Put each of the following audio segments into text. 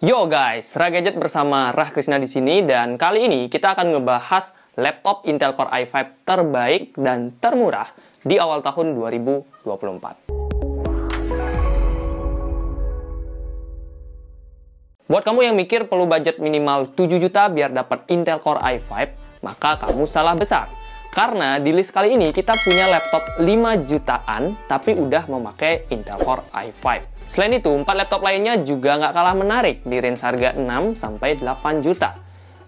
Yo guys, Rah Gadget bersama Rah Krishna di sini dan kali ini kita akan ngebahas laptop Intel Core i5 terbaik dan termurah di awal tahun 2024. Buat kamu yang mikir perlu budget minimal 7 juta biar dapat Intel Core i5, maka kamu salah besar. Karena di list kali ini kita punya laptop 5 jutaan tapi udah memakai Intel Core i5. Selain itu, 4 laptop lainnya juga nggak kalah menarik di range harga 6–8 juta.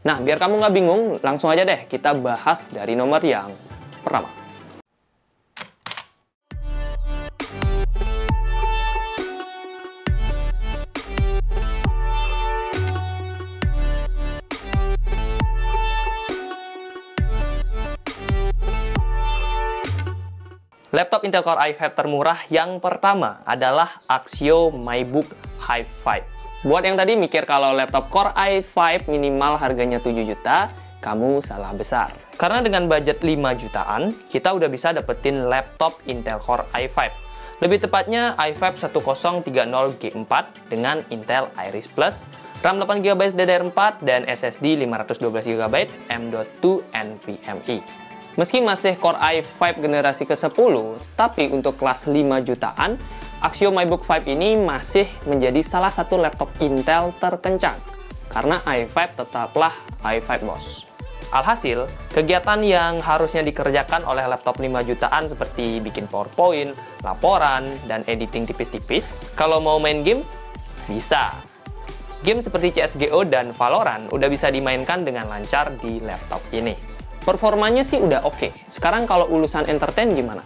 Nah, biar kamu nggak bingung, langsung aja deh kita bahas dari nomor yang pertama. Laptop Intel Core i5 termurah yang pertama adalah Axioo MyBook Hi5. Buat yang tadi mikir kalau laptop Core i5 minimal harganya 7 juta, kamu salah besar. Karena dengan budget 5 jutaan, kita udah bisa dapetin laptop Intel Core i5. Lebih tepatnya i5 1030G4 dengan Intel Iris Plus, RAM 8GB DDR4 dan SSD 512GB M.2 NVMe. Meski masih Core i5 generasi ke-10, tapi untuk kelas 5 jutaan, Axioo MyBook Hi5 ini masih menjadi salah satu laptop Intel terkencang. Karena i5 tetaplah i5 bos. Alhasil, kegiatan yang harusnya dikerjakan oleh laptop 5 jutaan seperti bikin PowerPoint, laporan, dan editing tipis-tipis, kalau mau main game, bisa. Game seperti CSGO dan Valorant udah bisa dimainkan dengan lancar di laptop ini. Performanya sih udah oke. Sekarang kalau ulusan entertain gimana?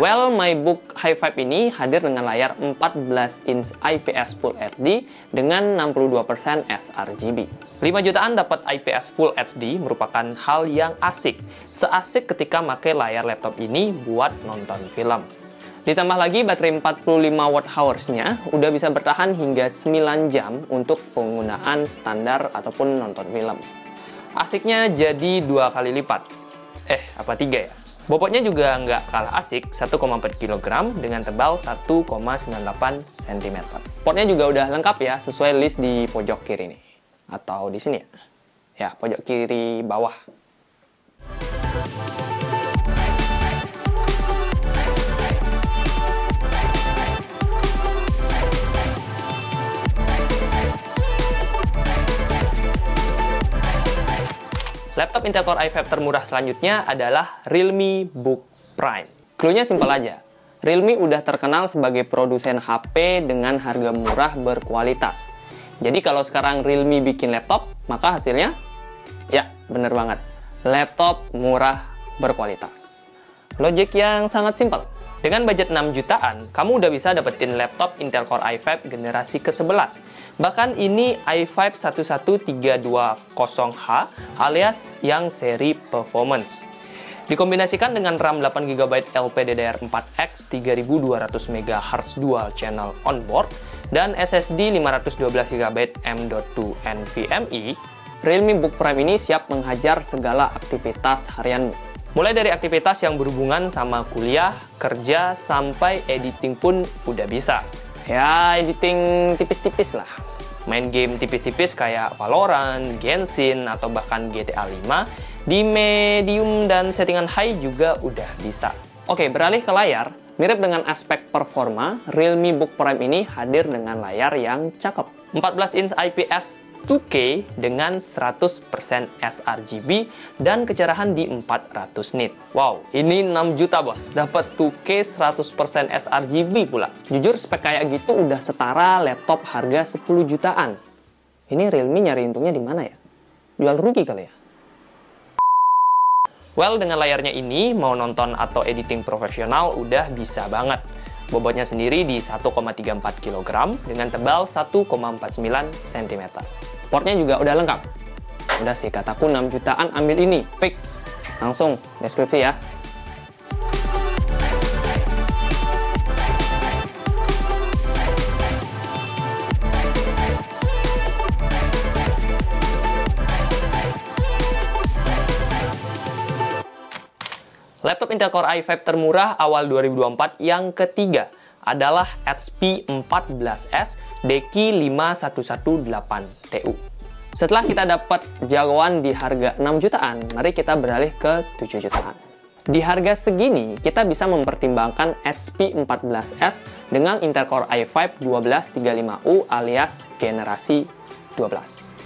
Well, MyBook Hi5 ini hadir dengan layar 14-inch IPS Full HD dengan 62% sRGB. 5 jutaan dapat IPS Full HD merupakan hal yang asik. Seasik ketika pakai layar laptop ini buat nonton film. Ditambah lagi baterai 45Wh-nya udah bisa bertahan hingga 9 jam untuk penggunaan standar ataupun nonton film. Asiknya jadi 2 kali lipat. Apa 3 ya? Bobotnya juga nggak kalah asik, 1,4 kg dengan tebal 1,98 cm. Portnya juga udah lengkap ya, sesuai list di pojok kiri nih. Atau di sini ya? Ya, pojok kiri bawah. Laptop Intel Core i5 termurah selanjutnya adalah Realme Book Prime. Cluenya simpel aja. Realme udah terkenal sebagai produsen HP dengan harga murah berkualitas. Jadi kalau sekarang Realme bikin laptop, maka hasilnya? Ya, bener banget. Laptop murah berkualitas. Logik yang sangat simpel. Dengan budget 6 jutaan, kamu udah bisa dapetin laptop Intel Core i5 generasi ke-11. Bahkan ini i5 11320H alias yang seri performance. Dikombinasikan dengan RAM 8GB LPDDR4X 3200MHz dual channel onboard dan SSD 512GB M.2 NVMe, Realme Book Prime ini siap menghajar segala aktivitas harianmu. Mulai dari aktivitas yang berhubungan sama kuliah, kerja, sampai editing pun udah bisa. Ya, editing tipis-tipis lah. Main game tipis-tipis kayak Valorant, Genshin, atau bahkan GTA 5. Di medium dan settingan high juga udah bisa. Oke, beralih ke layar. Mirip dengan aspek performa, Realme Book Prime ini hadir dengan layar yang cakep. 14-inch IPS 2K dengan 100% sRGB dan kecerahan di 400 nit. Wow, ini 6 juta bos, dapat 2K 100% sRGB pula. Jujur spek kayak gitu udah setara laptop harga 10 jutaan. Ini Realme nyari untungnya di mana ya? Jual rugi kali ya? Well, dengan layarnya ini mau nonton atau editing profesional udah bisa banget. Bobotnya sendiri di 1,34 kg dengan tebal 1,49 cm. Portnya juga udah lengkap. Udah sih, kataku 6 jutaan ambil ini, fix. Langsung deskripsi ya. Laptop Intel Core i5 termurah awal 2024 yang ketiga adalah SP14S DQ5118TU. Setelah kita dapat jagoan di harga 6 jutaan, mari kita beralih ke 7 jutaan. Di harga segini, kita bisa mempertimbangkan SP14S dengan Intel Core i5 1235U alias generasi 12.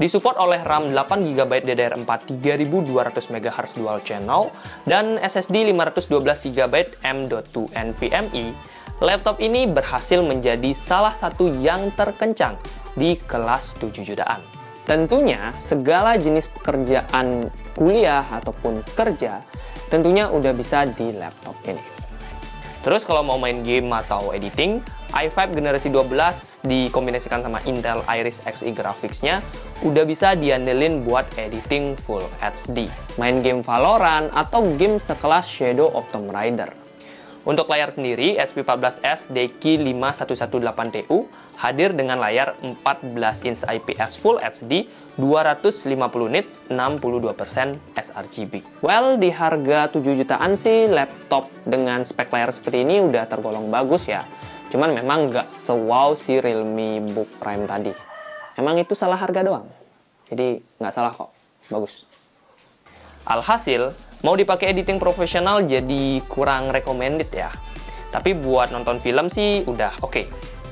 Disupport oleh RAM 8GB DDR4 3200MHz dual channel dan SSD 512GB M.2 NVMe, laptop ini berhasil menjadi salah satu yang terkencang di kelas 7 jutaan. Tentunya, segala jenis pekerjaan kuliah ataupun kerja tentunya udah bisa di laptop ini. Terus kalau mau main game atau editing, i5 generasi 12 dikombinasikan sama Intel Iris Xe graphics-nya udah bisa diandelin buat editing Full HD, main game Valorant atau game sekelas Shadow of the Tomb Raider. Untuk layar sendiri, SP14S DQ5118TU hadir dengan layar 14 inch IPS Full HD 250 nits 62% sRGB. Well, di harga 7 jutaan sih laptop dengan spek layar seperti ini udah tergolong bagus ya. Cuman memang nggak se-wow si Realme Book Prime tadi. Emang itu salah harga doang. Jadi nggak salah kok, bagus. Alhasil, mau dipakai editing profesional jadi kurang recommended ya. Tapi buat nonton film sih udah oke.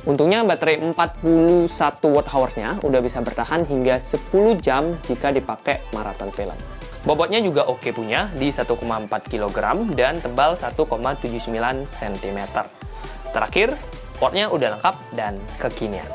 Untungnya baterai 41 Wh-nya udah bisa bertahan hingga 10 jam jika dipakai maraton film. Bobotnya juga oke punya di 1,4 kg dan tebal 1,79 cm. Terakhir, portnya udah lengkap dan kekinian.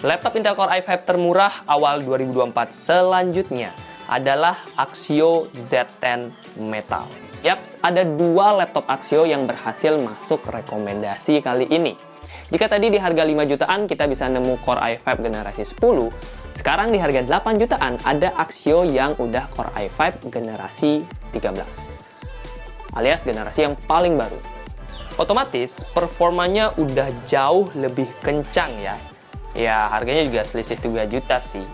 Laptop Intel Core i5 termurah awal 2024 selanjutnya adalah Axioo Z10 Metal. Yaps, ada dua laptop Axioo yang berhasil masuk rekomendasi kali ini. Jika tadi di harga 5 jutaan kita bisa nemu Core i5 generasi 10, sekarang di harga 8 jutaan ada Axioo yang udah Core i5 generasi 13. Alias generasi yang paling baru. Otomatis performanya udah jauh lebih kencang ya. Ya, harganya juga selisih 3 juta sih.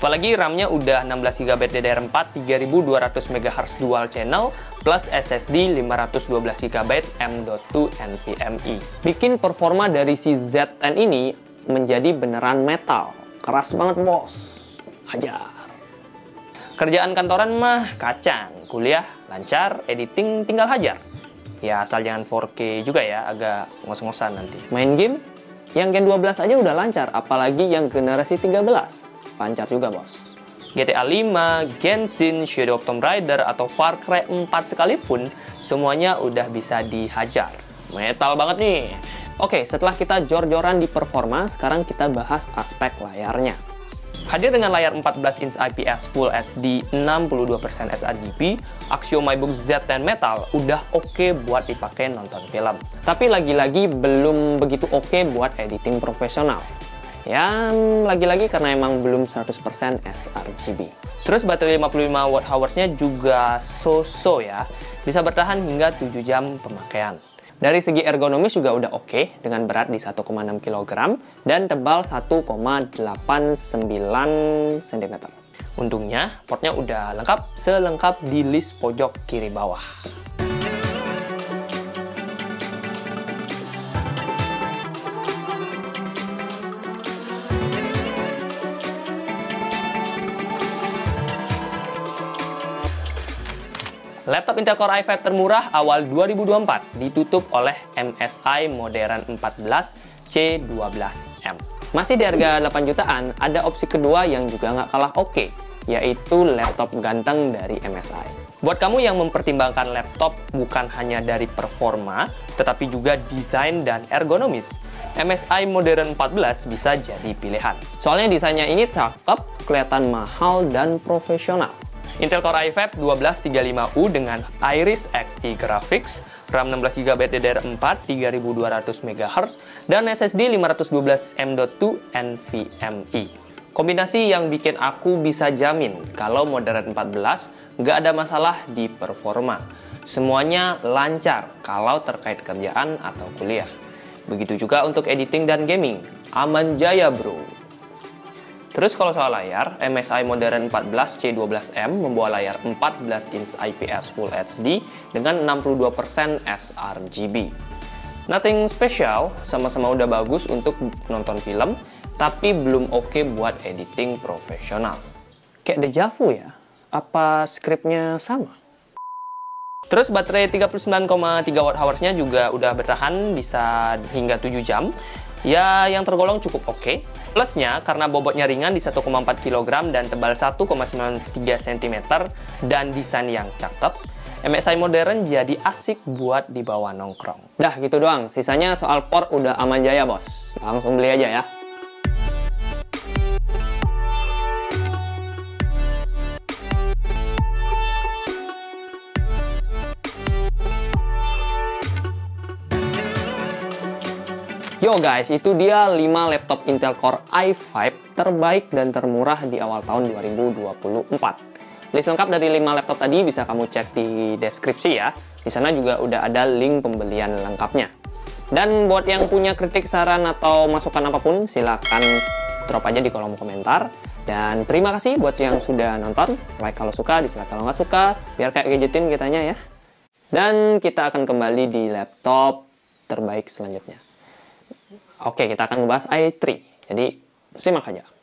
Apalagi RAM-nya udah 16GB DDR4 3200MHz dual channel plus SSD 512GB M.2 NVMe. Bikin performa dari si Z10 ini menjadi beneran metal. Keras banget, bos. Hajar. Kerjaan kantoran mah kacang, kuliah lancar, editing tinggal hajar. Ya, asal jangan 4K juga ya, agak ngos-ngosan nanti. Main game? Yang Gen 12 aja udah lancar, apalagi yang generasi 13. Lancar juga, bos. GTA 5, Genshin, Shadow of the Tomb Raider, atau Far Cry 4 sekalipun, semuanya udah bisa dihajar. Metal banget nih. Oke, setelah kita jor-joran di performa, sekarang kita bahas aspek layarnya. Hadir dengan layar 14-inch IPS Full HD 62% sRGB, Axioo MyBook Z10 Metal udah oke buat dipakai nonton film. Tapi lagi-lagi belum begitu oke buat editing profesional. Ya, lagi-lagi karena emang belum 100% sRGB. Terus baterai 55 Wh-nya juga so-so ya, bisa bertahan hingga 7 jam pemakaian. Dari segi ergonomis juga udah oke, dengan berat di 1,6 kg dan tebal 1,89 cm. Untungnya, portnya udah lengkap, selengkap di list pojok kiri bawah. Laptop Intel Core i5 termurah awal 2024 ditutup oleh MSI Modern 14 C12M. Masih di harga 8 jutaan, ada opsi kedua yang juga nggak kalah oke, yaitu laptop ganteng dari MSI. Buat kamu yang mempertimbangkan laptop bukan hanya dari performa, tetapi juga desain dan ergonomis, MSI Modern 14 bisa jadi pilihan. Soalnya desainnya ini cakep, kelihatan mahal, dan profesional. Intel Core i5 1235U dengan Iris Xe graphics, RAM 16GB DDR4 3200MHz, dan SSD 512 M.2 NVMe. Kombinasi yang bikin aku bisa jamin kalau Modern 14 nggak ada masalah di performa. Semuanya lancar kalau terkait kerjaan atau kuliah. Begitu juga untuk editing dan gaming, aman jaya bro. Terus kalau soal layar, MSI Modern 14 C12M membawa layar 14 inch IPS Full HD dengan 62% sRGB. Nothing special, sama-sama udah bagus untuk nonton film, tapi belum oke buat editing profesional. Kayak dejavu ya? Apa skripnya sama? Terus baterai 39,3 Wh-nya juga udah bertahan bisa hingga 7 jam. Ya, yang tergolong cukup oke. Plusnya, karena bobotnya ringan di 1,4 kg dan tebal 1,93 cm dan desain yang cakep, MSI Modern jadi asik buat dibawa nongkrong. Dah gitu doang, sisanya soal port udah aman jaya bos. Langsung beli aja ya. Yo guys, itu dia 5 laptop Intel Core i5 terbaik dan termurah di awal tahun 2024. List lengkap dari 5 laptop tadi bisa kamu cek di deskripsi ya. Di sana juga udah ada link pembelian lengkapnya. Dan buat yang punya kritik, saran, atau masukan apapun, silahkan drop aja di kolom komentar. Dan terima kasih buat yang sudah nonton. Like kalau suka, dislike kalau nggak suka. Biar kayak gadgetin kitanya ya. Dan kita akan kembali di laptop terbaik selanjutnya. Oke, kita akan ngebahas i3. Jadi simak aja.